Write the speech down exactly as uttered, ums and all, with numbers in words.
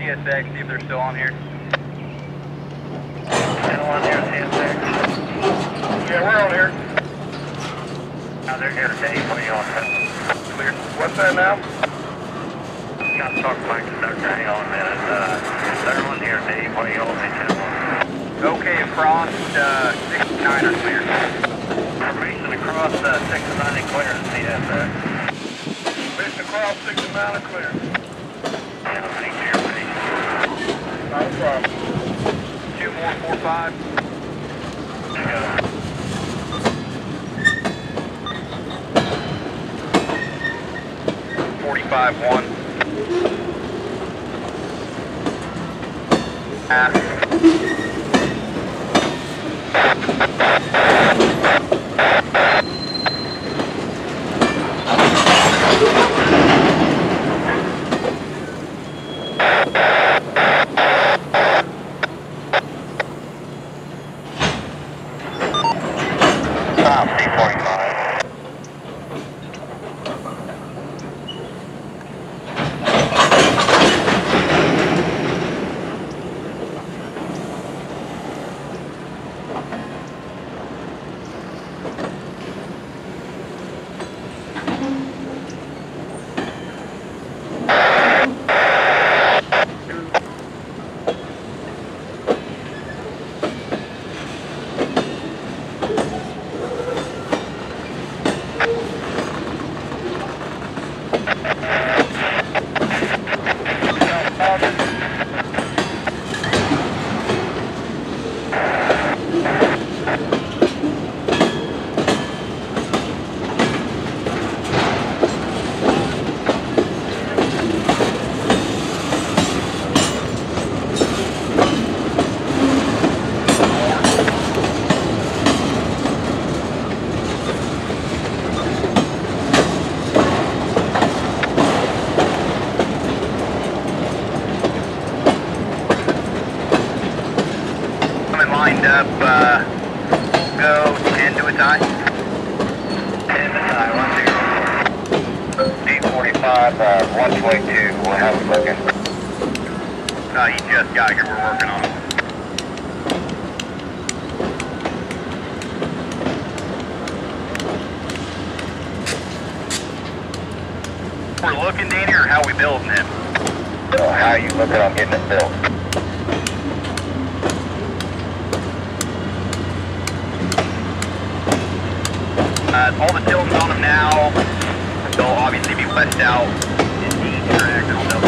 C S X, see if they're still on here. Still on here, C S X. Yeah, we're on here. Now they're here today, what are you on? Clear. What's that now? Got to talk to my conductor, hang on a minute. Uh, they're on here today, what are you on? Okay, across uh, sixty-nine are clear. Formation across uh, sixty-nine and clear, C S X. Formation across sixty-nine and clear. No problem. Two more, four, five. Yeah. forty-five, one. Now, they'll obviously be west out in the track.